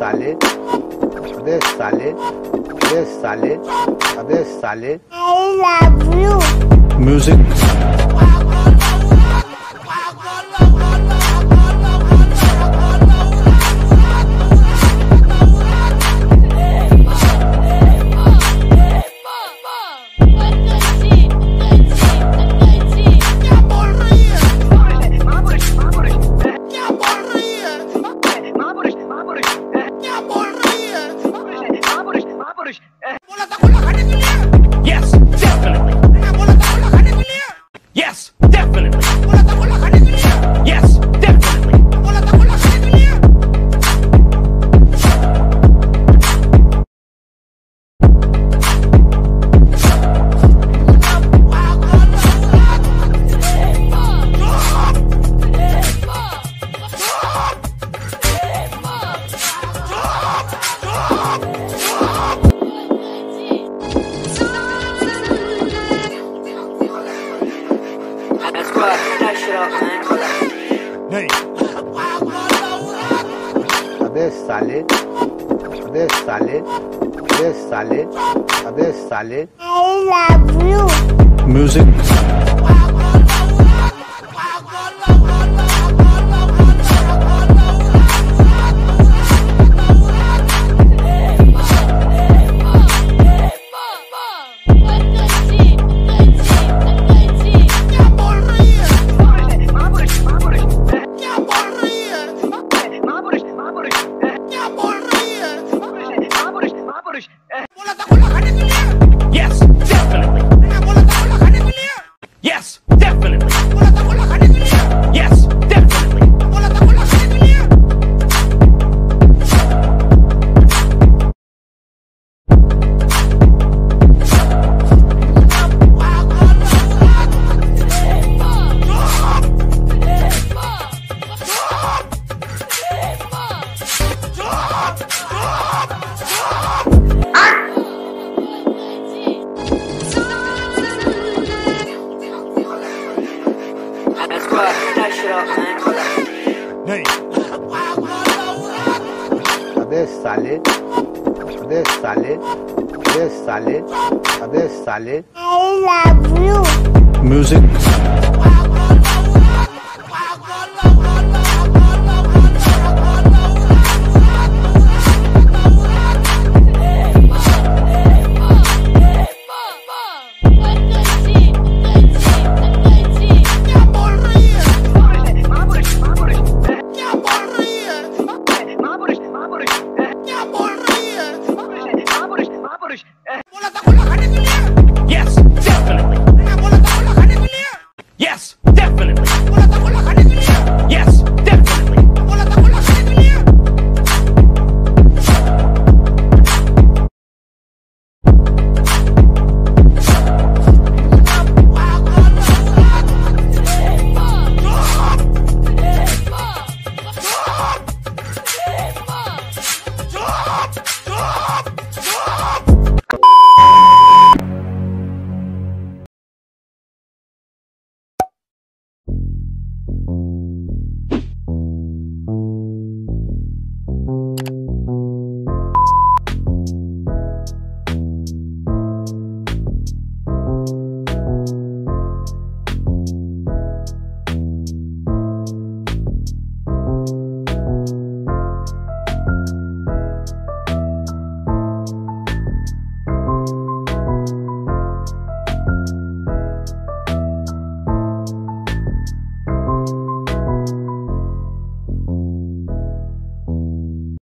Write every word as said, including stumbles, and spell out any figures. Sale, de sale, de sale, de sale. I love you. Music. Sale, de sale, de sale, de sale. I love you. Music. De sale, de sale, de sale, de sale. I love you. Music.